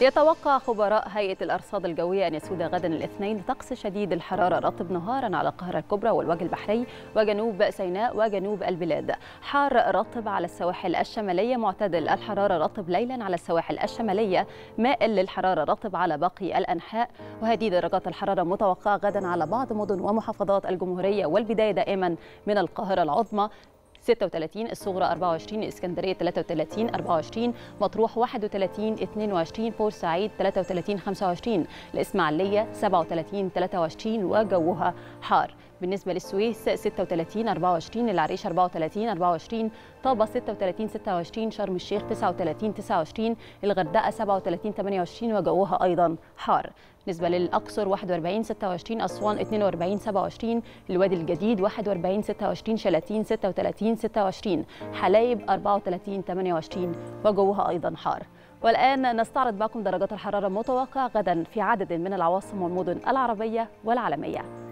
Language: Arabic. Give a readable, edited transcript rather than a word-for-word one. يتوقع خبراء هيئة الأرصاد الجوية أن يسود غدا الاثنين طقس شديد الحرارة رطب نهارا على القاهرة الكبرى والوجه البحري وجنوب سيناء وجنوب البلاد، حار رطب على السواحل الشمالية، معتدل الحرارة رطب ليلا على السواحل الشمالية، مائل للحرارة رطب على باقي الأنحاء، وهذه درجات الحرارة متوقعة غدا على بعض مدن ومحافظات الجمهورية، والبداية دائما من القاهرة العظمى 36، الصغرى 24، اسكندريه 33، 24، مطروح 31، 22، بورسعيد 33، 25، الاسماعيليه 37، 23 وجوها حار. بالنسبه للسويس 36، 24، العريش 34، 24، طابه 36، 26، شرم الشيخ 39، 29، الغردقه 37، 28 وجوها ايضا حار. بالنسبه للاقصر 41، 26، اسوان 42، 27، الوادي الجديد 41، 26، شلاتين 36، 26، حلايب 34، 28 وجوها ايضا حار. والان نستعرض معكم درجات الحراره المتوقعه غدا في عدد من العواصم والمدن العربيه والعالميه.